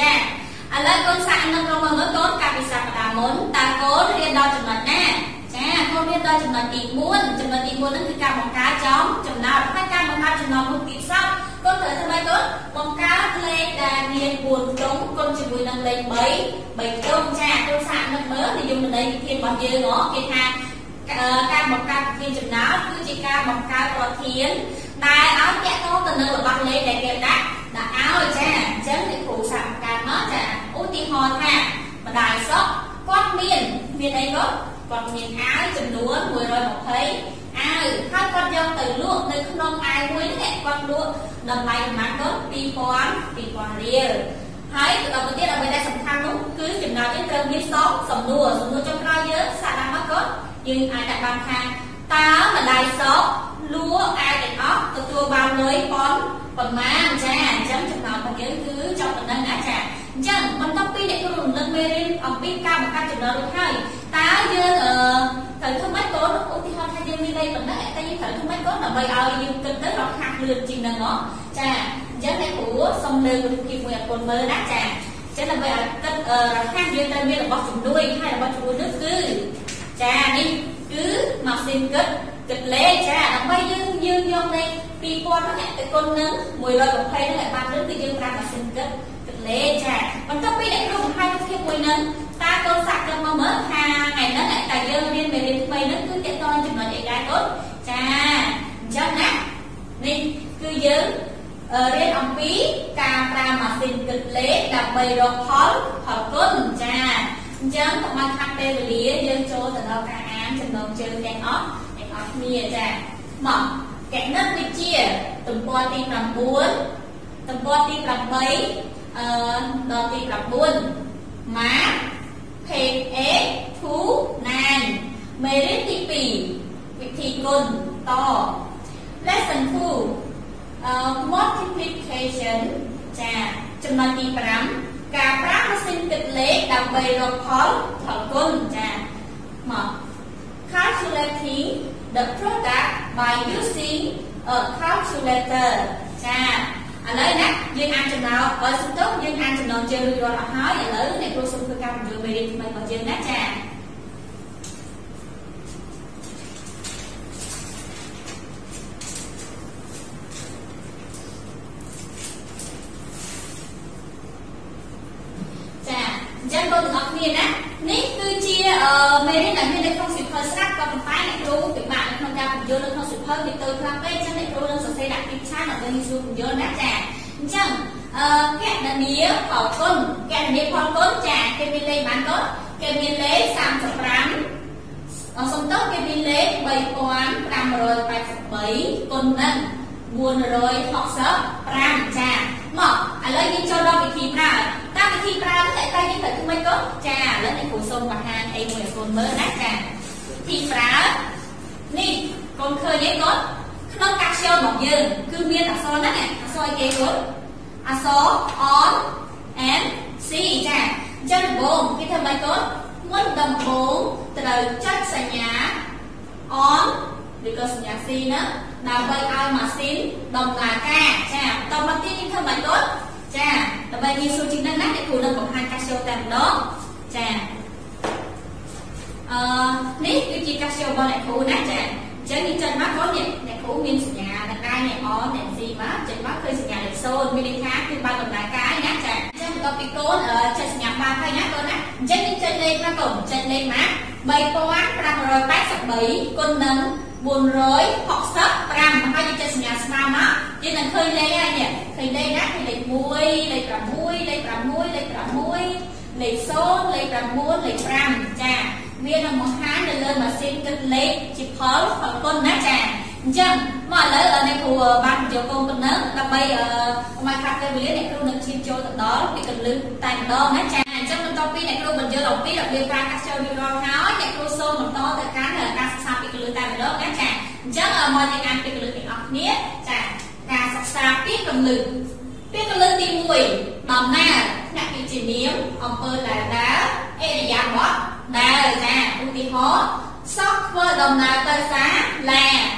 Đồng nào tới giá là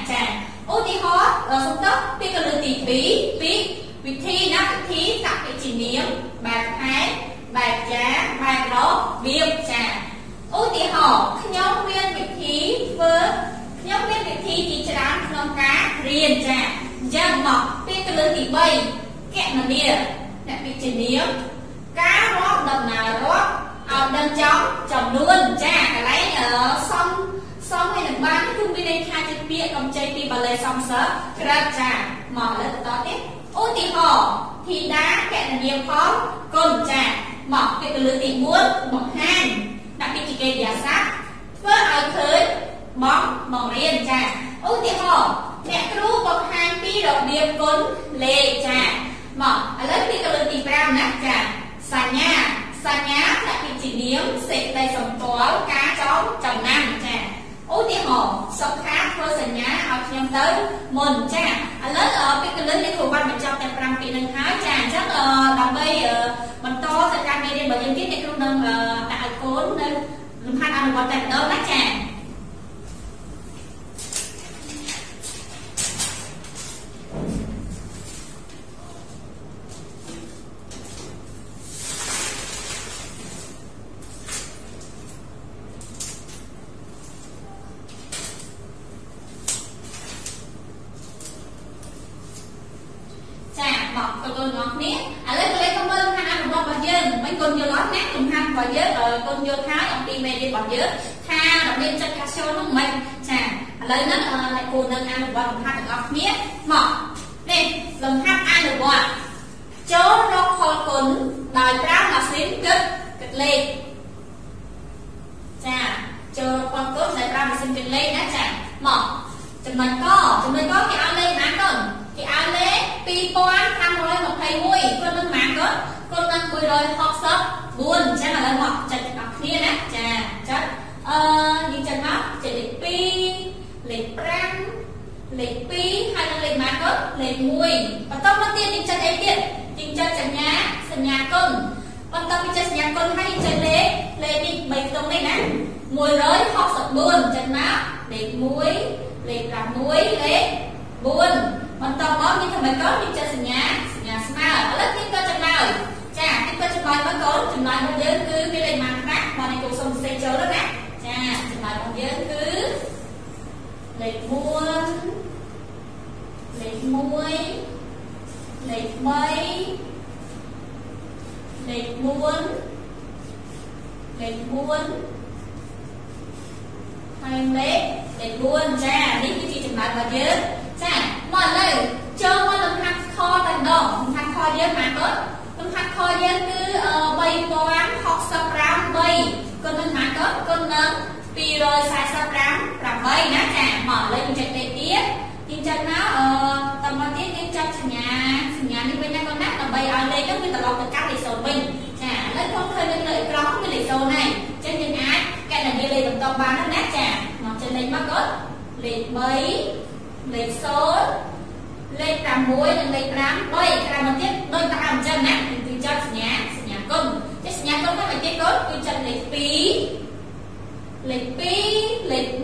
chà. Ô tí hóa, xong tóc, biết cái lưu tỷ phí, Việc thi đó, thí tập cái chỉ niệm, bài phái, bài giá, bài đó, biêu trả. Ưu tí hò, nhóm viên việc thí với nhóm viên việc thí chỉ trả đám trong cá, riêng trả, dân mọc, viên tư lớn thì bay, kẹt mà bia, đẹp việc chỉ niệm, cá rót đồng nào rót, ông đơn chóng, chồng luôn, trả cả lấy ở xong, xong hay đừng bán, thương viên đây khai trên bia, cầm cháy bia bà lê xong sớm, ra trả, mỏ lên tỏ tiếp. Ưu tí hò, thì đá, kẹt là niệm khó, côn trả, mọc, viên tư lớn thì muốn, mọc hang. Đặc biệt chỉ kê giả sát với ai khởi bóng bóng riêng trà. Ưu tiên hồ mẹ cứu bóng hàng pi đầu điệp cốn lê trà mỏ ở lớp đi cầu tỷ bram nát trà xà nhá đặc biệt chỉ điếm xịt tay sống tố cá chóng chồng nam trà. Ưu tiên hồ sống khác với xà nhá học nhầm tới mồn trà ở lớp ở cái lớn để thủ văn mình trong tạp bram bị nâng hái trà chắc là đọc bây mình to sẽ cam đi đến bởi dân tiết để không nâng tại cốn nên hai ăn một tạp đó nát trà. Lê 7 Lê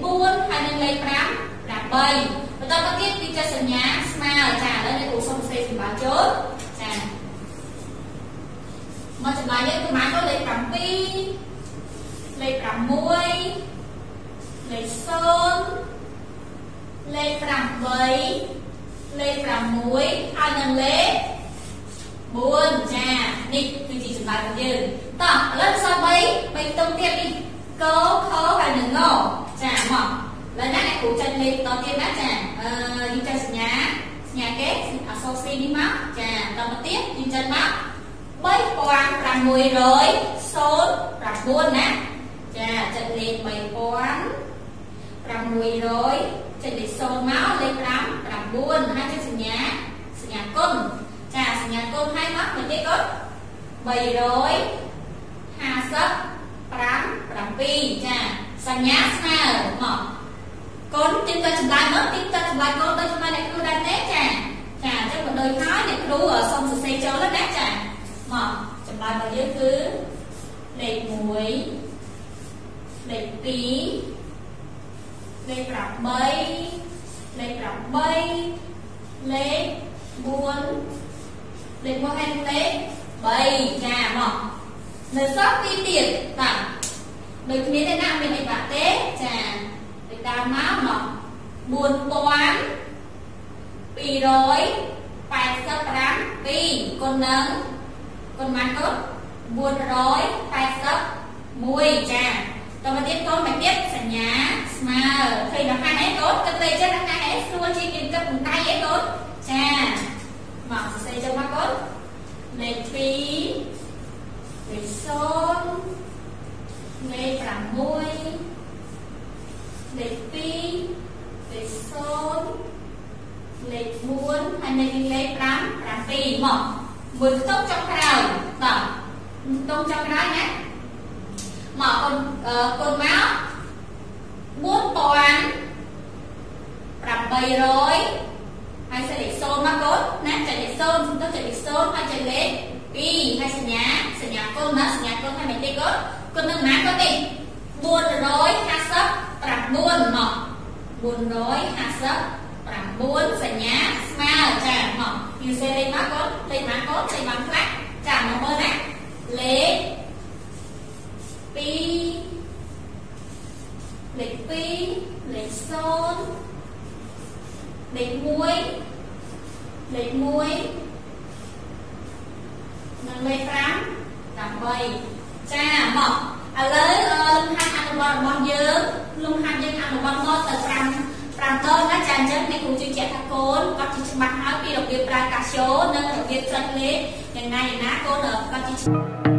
4 Lịch qua hành tế bày nhà mọc nơi sót đi tiền tặng mình thế thế nào mình hãy bà tế trà mình đào máu mọc buồn toán bị rối phải sắp rắn vì con nấng con mắn cốt buồn rối phải sắp mùi trà rồi mà tiếp con mình tiếp sả nhá mà thì nó hai hết tốt cất tay chất hai hết xua chi kiếm cất tay hết tốt trà mọc xây cho mắt cốt này phí Ngày xôn, ngày cả môi, ngày pi, ngày xôn, ngày buôn, hay ngày lấy lắm, là pi mỏ, mượn tông trong rào, tỏ, tông trong rào nhé, mỏ con máu, buôn toàn, làm bầy rồi, hay sẽ để xôn mắc cốt, nát chạy để xôn, chúng ta chạy để xôn, hay chạy lấy pi, hay sẽ nhá con má sẽ nhá con hay mình đi con nâng má có đi buồn rối hạ sấp rằm buồn mọc buồn rối hạ sấp rằm buồn sẽ nhá mà trà mọc như xe lên má cốt lên bắn lắc trà mọc bơ nát lệ pi lệ son lệ muối nâng lệ phám làm bầy cha mọc à lấy hai ăn một dưa luôn hai dưa ăn một bông ngô từ tràm tơ nó tràn trên này cũng chưa chẹt thằng côn con chỉ mặc áo kia đồng nghiệp ra cà số nên đồng nghiệp chân lý ngày nay ná côn ở con chỉ